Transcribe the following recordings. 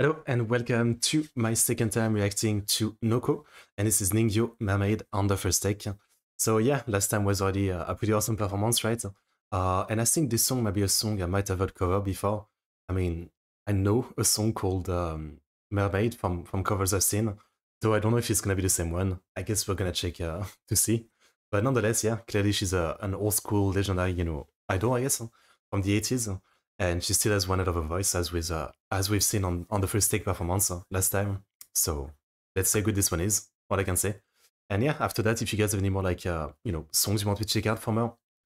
Hello and welcome to my second time reacting to NOKKO, and this is Ningyo Mermaid on the first take. So yeah, last time was already a pretty awesome performance, right? And I think this song might be a song I might have heard cover before. I mean, I know a song called Mermaid from covers I've seen, so I don't know if it's gonna be the same one. I guess we're gonna check to see. But nonetheless, yeah, clearly she's an old school legendary, you know, idol, I guess, from the 80s. And she still has one out of her voice, as we've seen on the first take performance last time. So let's see how good this one is, what I can say. And yeah, after that, if you guys have any more like you know, songs you want to check out from her,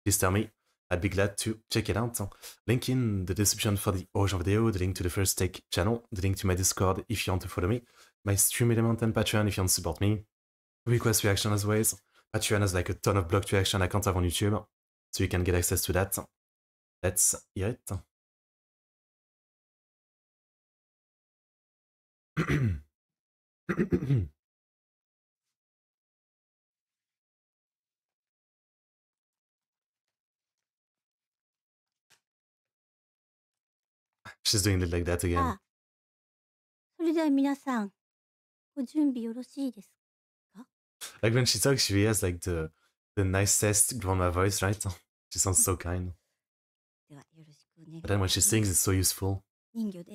please tell me. I'd be glad to check it out. Link in the description for the original video, the link to the first take channel, the link to my Discord if you want to follow me, my Stream Element and Patreon if you want to support me. Request reaction as always. Patreon has like a ton of blocked reaction I can't have on YouTube, so you can get access to that. Let's hear it. She's doing it like that again. Like when she talks, she has like the nicest grandma voice, right? She sounds so kind. But then when she sings, it's so useful. Ningyo.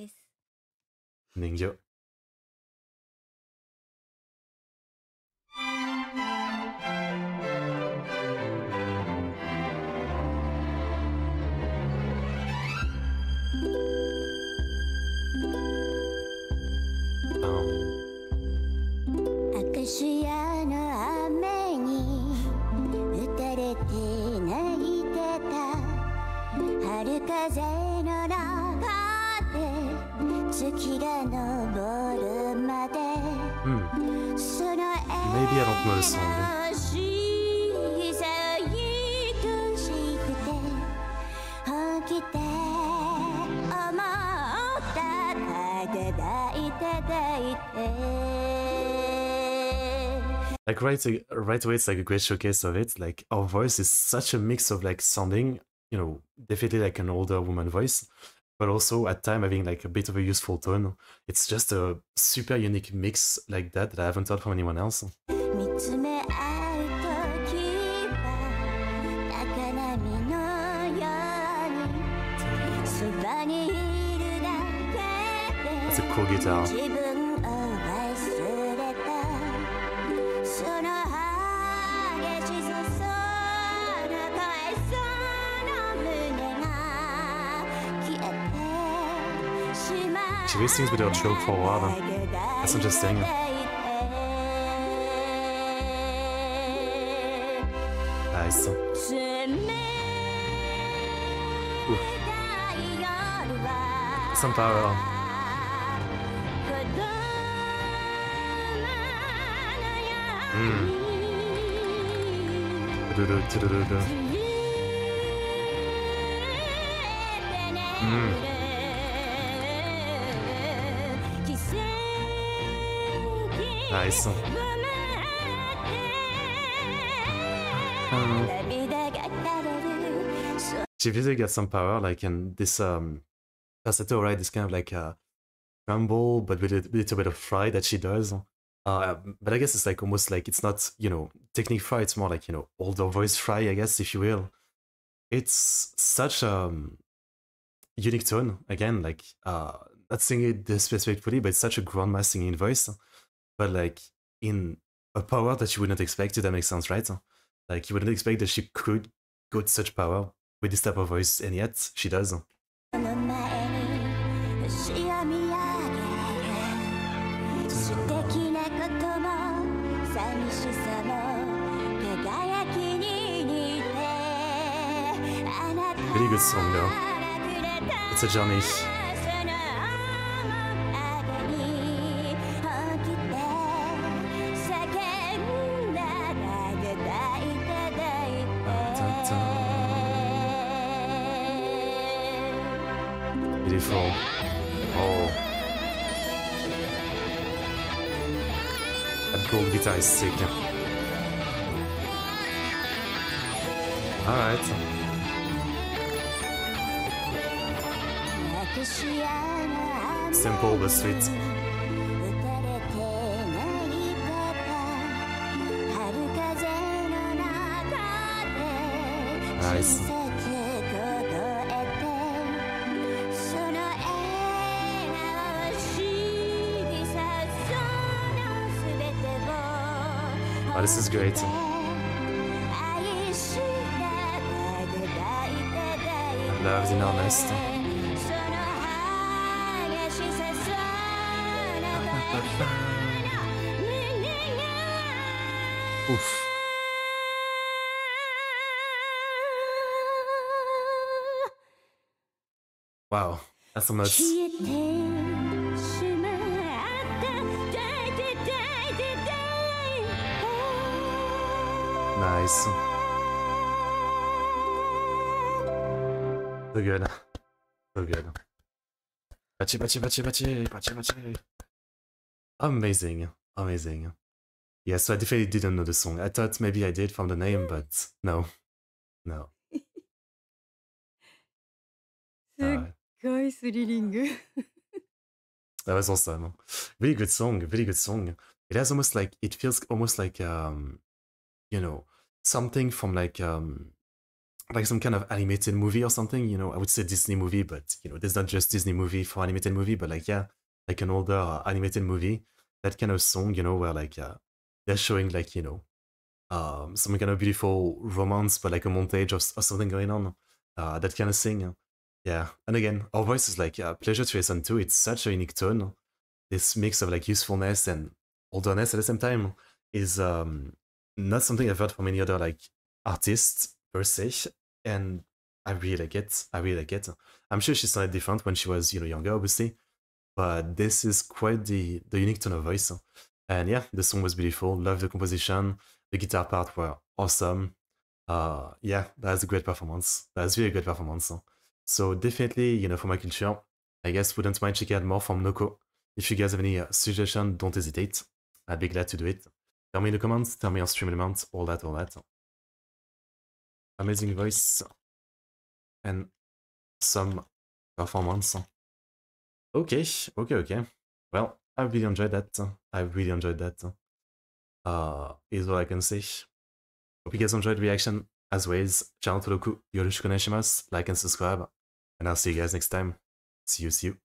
Maybe I don't know the song. Like right away, it's like a great showcase of it. Like our voice is such a mix of like sounding, you know, definitely like an older woman voice, but also at time having like a bit of a useful tone. It's just a super unique mix like that I haven't heard from anyone else. It's a cool guitar. She really sings without joke for a while. That's interesting. Nice. Oof. Some power. Nice. She really got some power, like in this falsetto, right? This kind of like tremble, but with a little bit of fry that she does. But I guess it's like almost like it's not, you know, technique fry. It's more like, you know, older voice fry, I guess, if you will. It's such a unique tone. Again, like not singing it disrespectfully, but it's such a grandma singing voice. But like in a power that you wouldn't expect, if that makes sense, right? Like you wouldn't expect that she could go to such power with this type of voice, and yet she does. Really good song though. It's a journey. Beautiful. Oh. That gold guitar is sick. Alright. simple but sweet. Nice. Oh, this is great. I love the honest. Oof. Wow, that's so much. Nice. So good. So good. Bachi, bachi, bachi, bachi, bachi, bachi. Amazing. Amazing. Yeah, so I definitely didn't know the song. I thought maybe I did from the name, but no. No. Guys, thrilling. That was awesome. Really good song. Really good song. It has almost like, it feels almost like, you know, something from like some kind of animated movie or something, you know. I would say Disney movie, but you know, there's not just Disney movie for animated movie, but like, yeah, like an older animated movie, that kind of song, you know, where like they're showing like, you know, some kind of beautiful romance, but like a montage or something going on, that kind of thing. Yeah, and again, our voice is like a pleasure to listen to. It's such a unique tone. This mix of like usefulness and olderness at the same time is not something I've heard from any other like artists per se, and I really like it. I really like it. I'm sure she sounded different when she was, you know, younger, obviously, but this is quite the unique tone of voice. And yeah, the song was beautiful. Love the composition. The guitar part were awesome. Yeah, that's a great performance. That's really a great performance. So definitely, you know, for my culture, I guess wouldn't mind checking out more from Nokko. If you guys have any suggestion, don't hesitate. I'd be glad to do it. Tell me in the comments, tell me on stream elements, all that, all that. Amazing voice and some performance. Okay, okay, okay. Well, I really enjoyed that. I really enjoyed that. Is all I can say. Hope you guys enjoyed the reaction. As always, channel Todoku, yoroshiku onegaishimasu, like and subscribe, and I'll see you guys next time. See you, see you.